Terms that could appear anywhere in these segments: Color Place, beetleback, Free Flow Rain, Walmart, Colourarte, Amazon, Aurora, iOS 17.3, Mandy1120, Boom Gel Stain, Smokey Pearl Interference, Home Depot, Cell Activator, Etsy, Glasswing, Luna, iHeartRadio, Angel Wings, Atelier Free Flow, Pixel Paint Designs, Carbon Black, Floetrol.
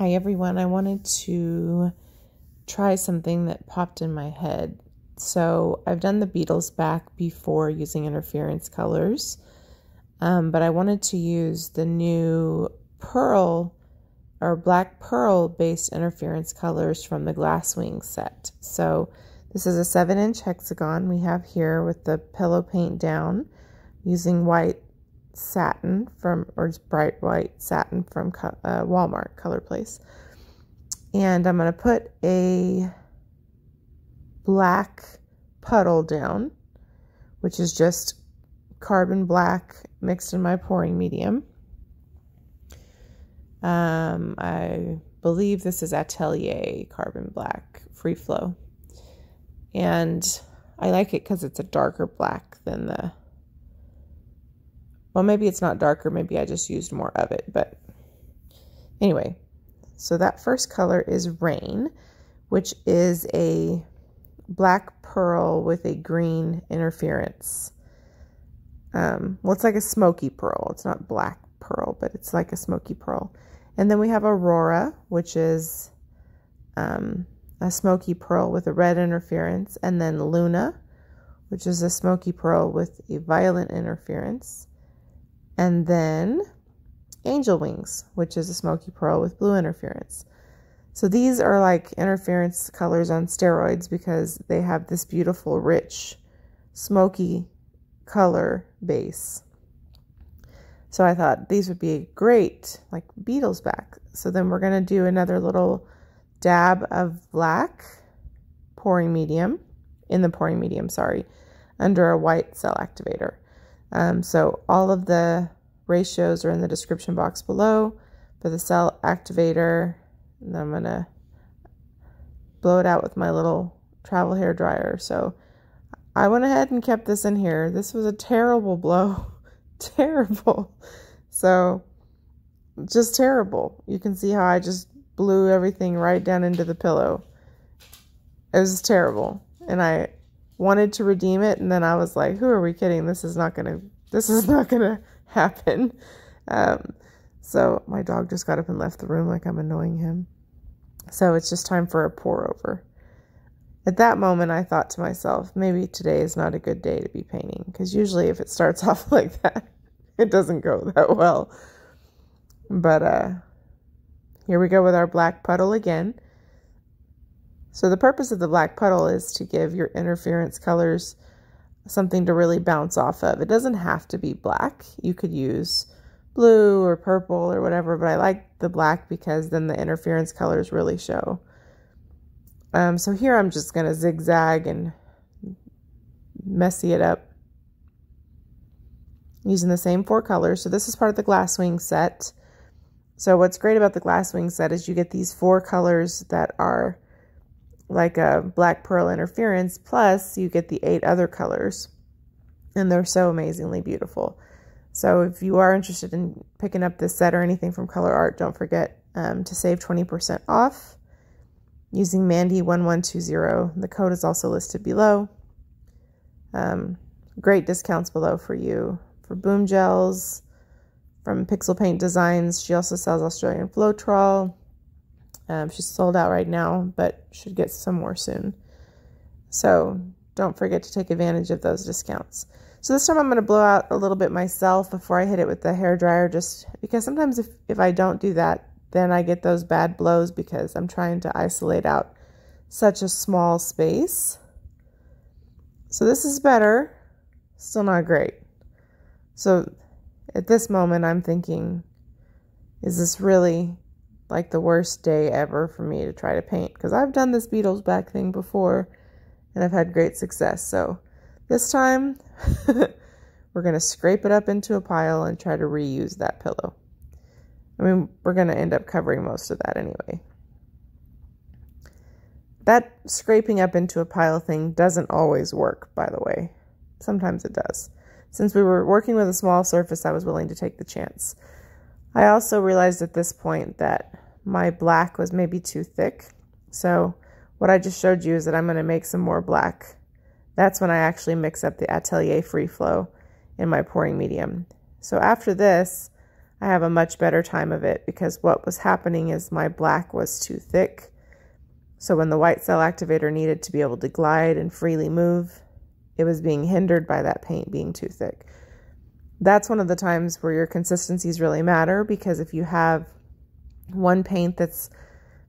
Hi everyone, I wanted to try something that popped in my head. So I've done the beetles back before using interference colors, but I wanted to use the new pearl or black pearl based interference colors from the Glasswing set. So this is a 7-inch hexagon we have here with the pillow paint down using white satin from, or just bright white satin from Walmart, Color Place. And I'm going to put a black puddle down, which is just carbon black mixed in my pouring medium. I believe this is Atelier Carbon Black Free Flow. And I like it because it's a darker black than the, well, maybe it's not darker. Maybe I just used more of it. But anyway, so that first color is Rain, which is a black pearl with a green interference. Well, it's like a smoky pearl. It's not black pearl, but it's like a smoky pearl. And then we have Aurora, which is a smoky pearl with a red interference. And then Luna, which is a smoky pearl with a violet interference. And then Angel Wings, which is a smoky pearl with blue interference. So these are like interference colors on steroids because they have this beautiful, rich, smoky color base. So I thought these would be great, like beetles back. So then we're going to do another little dab of black pouring medium, in the pouring medium, sorry, under a white cell activator. So all of the ratios are in the description box below for the cell activator. And I'm going to blow it out with my little travel hair dryer. So I went ahead and kept this in here. This was a terrible blow. Terrible. So just terrible. You can see how I just blew everything right down into the pillow. It was terrible. And I wanted to redeem it, and then I was like, who are we kidding? This is not gonna happen. So my dog just got up and left the room like I'm annoying him. So it's just time for a pour over. At that moment, I thought to myself, maybe today is not a good day to be painting, because usually if it starts off like that, it doesn't go that well. But here we go with our black puddle again. So the purpose of the black puddle is to give your interference colors something to really bounce off of. It doesn't have to be black. You could use blue or purple or whatever, but I like the black because then the interference colors really show. So here I'm just going to zigzag and messy it up using the same 4 colors. So this is part of the Glasswing set. So what's great about the Glasswing set is you get these 4 colors that are like a black pearl interference, plus you get the 8 other colors, and they're so amazingly beautiful. So if you are interested in picking up this set or anything from Color Art, don't forget to save 20% off using Mandy1120. The code is also listed below. Great discounts below for you for boom gels from Pixel Paint Designs. She also sells Australian Floetrol. She's sold out right now, but should get some more soon. So don't forget to take advantage of those discounts. So this time I'm going to blow out a little bit myself before I hit it with the hairdryer, just because sometimes if I don't do that, then I get those bad blows because I'm trying to isolate out such a small space. So this is better. Still not great. So at this moment I'm thinking, is this really like the worst day ever for me to try to paint, because I've done this beetles back thing before and I've had great success. So this time we're going to scrape it up into a pile and try to reuse that pillow. I mean, we're going to end up covering most of that anyway. That scraping up into a pile thing doesn't always work, by the way. Sometimes it does. Since we were working with a small surface, I was willing to take the chance. I also realized at this point that my black was maybe too thick. So what I just showed you is that I'm going to make some more black. That's when I actually mix up the Atelier Free Flow in my pouring medium. So after this, I have a much better time of it, because what was happening is my black was too thick. So when the white cell activator needed to be able to glide and freely move, it was being hindered by that paint being too thick. That's one of the times where your consistencies really matter, because if you have one paint that's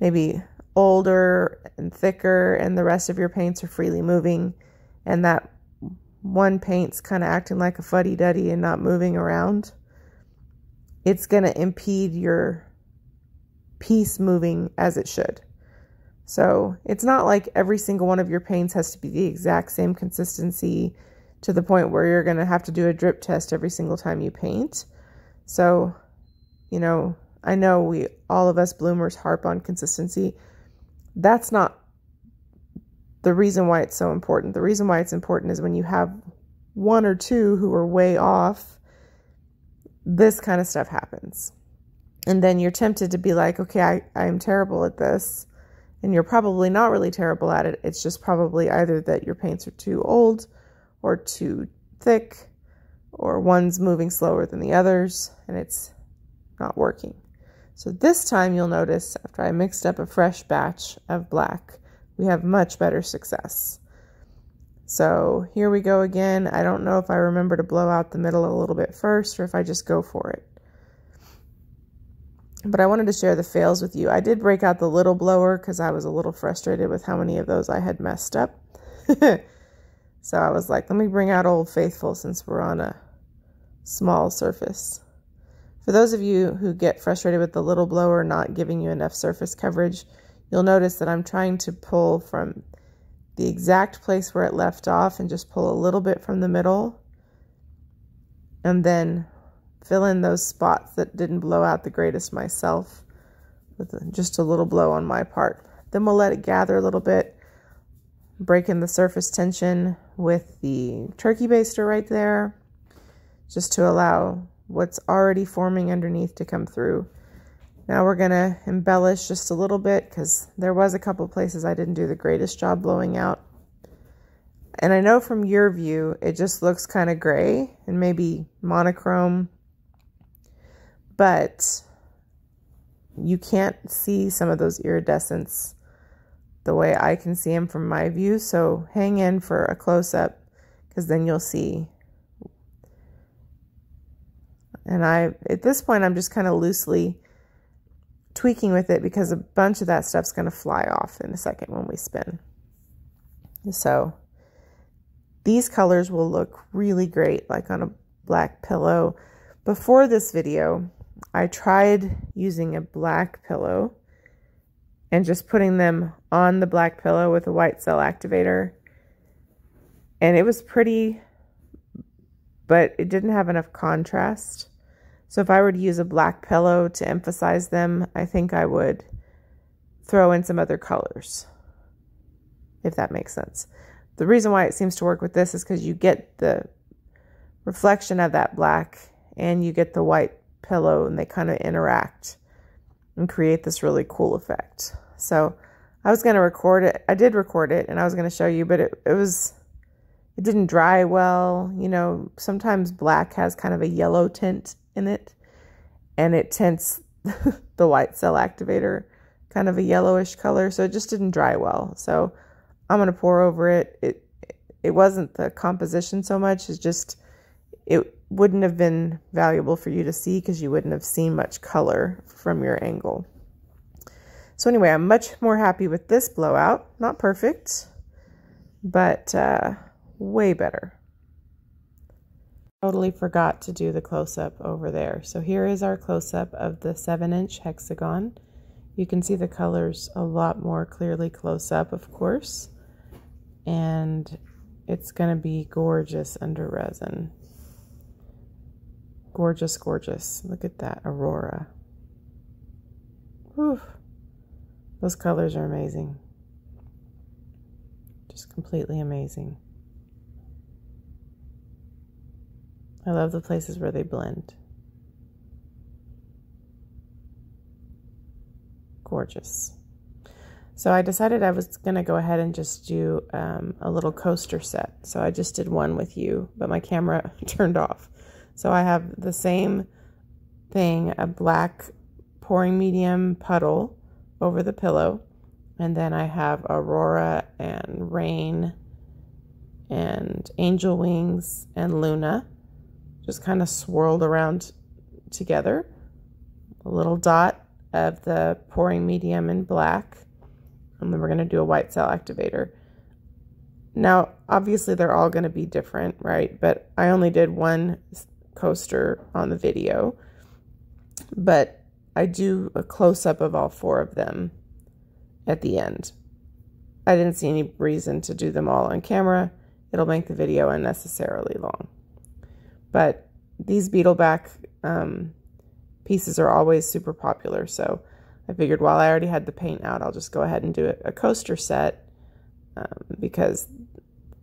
maybe older and thicker and the rest of your paints are freely moving, and that one paint's kind of acting like a fuddy-duddy and not moving around, it's going to impede your piece moving as it should. So it's not like every single one of your paints has to be the exact same consistency to the point where you're going to have to do a drip test every single time you paint. So, you know, I know we, all of us bloomers, harp on consistency. That's not the reason why it's so important. The reason why it's important is when you have one or two who are way off, this kind of stuff happens. And then you're tempted to be like, okay, I'm terrible at this. And you're probably not really terrible at it. It's just probably either that your paints are too old or too thick, or one's moving slower than the others and it's not working. So this time you'll notice, after I mixed up a fresh batch of black, we have much better success. So here we go again. I don't know if I remember to blow out the middle a little bit first or if I just go for it. But I wanted to share the fails with you. I did break out the little blower because I was a little frustrated with how many of those I had messed up. So I was like, let me bring out Old Faithful since we're on a small surface. For those of you who get frustrated with the little blower not giving you enough surface coverage, you'll notice that I'm trying to pull from the exact place where it left off and just pull a little bit from the middle and then fill in those spots that didn't blow out the greatest myself with just a little blow on my part. Then we'll let it gather a little bit, break in the surface tension with the turkey baster right there, just to allow what's already forming underneath to come through. Now we're going to embellish just a little bit, because there was a couple places I didn't do the greatest job blowing out. And I know from your view, it just looks kind of gray and maybe monochrome, but you can't see some of those iridescents the way I can see them from my view. So hang in for a close-up, because then you'll see. And at this point, I'm just kind of loosely tweaking with it, because a bunch of that stuff's going to fly off in a second when we spin. So these colors will look really great, like on a black pillow. Before this video, I tried using a black pillow and just putting them on the black pillow with a white cell activator. And it was pretty, but it didn't have enough contrast. So if I were to use a black pillow to emphasize them, I think I would throw in some other colors, if that makes sense. The reason why it seems to work with this is because you get the reflection of that black and you get the white pillow, and they kind of interact and create this really cool effect. So I was going to record it. I did record it and I was going to show you, but it didn't dry well. You know, sometimes black has kind of a yellow tint in it, and it tints the white cell activator kind of a yellowish color, so it just didn't dry well. So I'm going to pour over it. It wasn't the composition so much, it's just it wouldn't have been valuable for you to see, because you wouldn't have seen much color from your angle. So anyway, I'm much more happy with this blowout. Not perfect, but way better. Totally forgot to do the close-up over there. So here is our close-up of the 7-inch hexagon. You can see the colors a lot more clearly close up, of course, and it's going to be gorgeous under resin. Gorgeous, gorgeous. Look at that Aurora. Whew. Those colors are amazing. Just completely amazing. I love the places where they blend. Gorgeous. So I decided I was going to go ahead and just do a little coaster set. So I just did one with you, but my camera turned off. So I have the same thing, a black pouring medium puddle over the pillow. And then I have Aurora and Rain and Angel Wings and Luna just kind of swirled around together. A little dot of the pouring medium in black. And then we're going to do a white cell activator. Now, obviously they're all going to be different, right? But I only did one coaster on the video, but I do a close-up of all four of them at the end. I didn't see any reason to do them all on camera. It'll make the video unnecessarily long. But these beetleback pieces are always super popular, so I figured while I already had the paint out, I'll just go ahead and do a coaster set because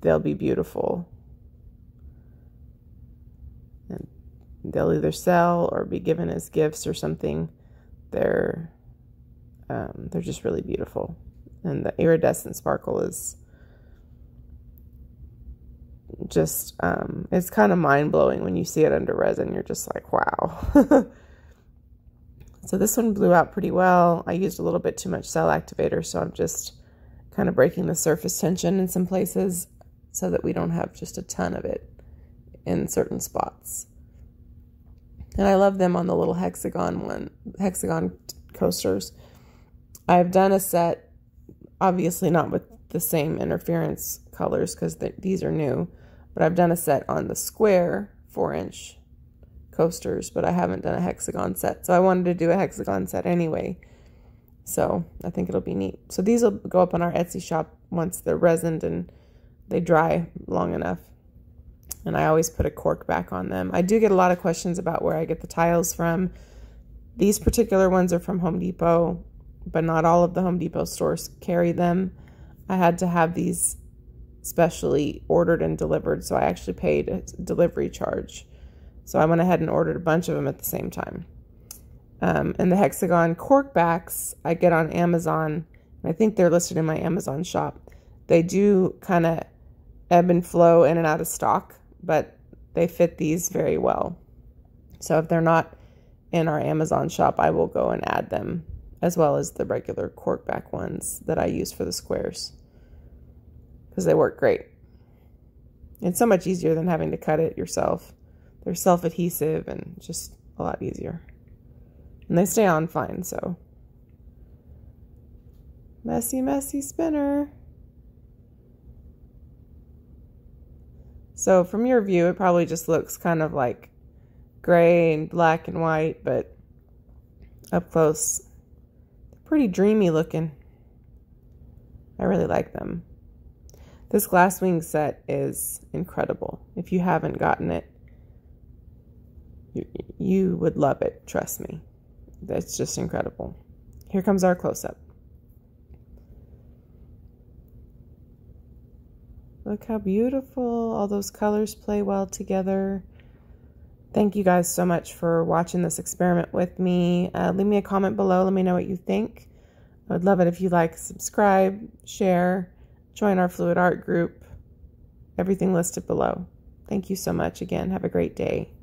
they'll be beautiful. And they'll either sell or be given as gifts or something. They're just really beautiful. And the iridescent sparkle is just, it's kind of mind-blowing when you see it under resin. You're just like, wow. So this one blew out pretty well. I used a little bit too much cell activator, so I'm just kind of breaking the surface tension in some places so that we don't have just a ton of it in certain spots. And I love them on the little hexagon coasters. I've done a set, obviously not with the same interference colors because these are new, but I've done a set on the square 4-inch coasters, but I haven't done a hexagon set, so I wanted to do a hexagon set anyway, so I think it'll be neat. So these will go up on our Etsy shop once they're resined and they dry long enough, and I always put a cork back on them. I do get a lot of questions about where I get the tiles from. These particular ones are from Home Depot, but not all of the Home Depot stores carry them. I had to have these specially ordered and delivered, so I actually paid a delivery charge. So I went ahead and ordered a bunch of them at the same time. And the hexagon cork backs I get on Amazon. And I think they're listed in my Amazon shop. They do kind of ebb and flow in and out of stock, but they fit these very well. So if they're not in our Amazon shop, I will go and add them, as well as the regular cork back ones that I use for the squares, because they work great. It's so much easier than having to cut it yourself. They're self-adhesive and just a lot easier. And they stay on fine, so. Messy, messy spinner. So from your view, it probably just looks kind of like gray and black and white, but up close, pretty dreamy looking. I really like them. This Glasswing set is incredible. If you haven't gotten it, you would love it, trust me. That's just incredible. Here comes our close-up. Look how beautiful. All those colors play well together. Thank you guys so much for watching this experiment with me. Leave me a comment below. Let me know what you think. I would love it if you like, subscribe, share, join our Fluid Art group. Everything listed below. Thank you so much again. Have a great day.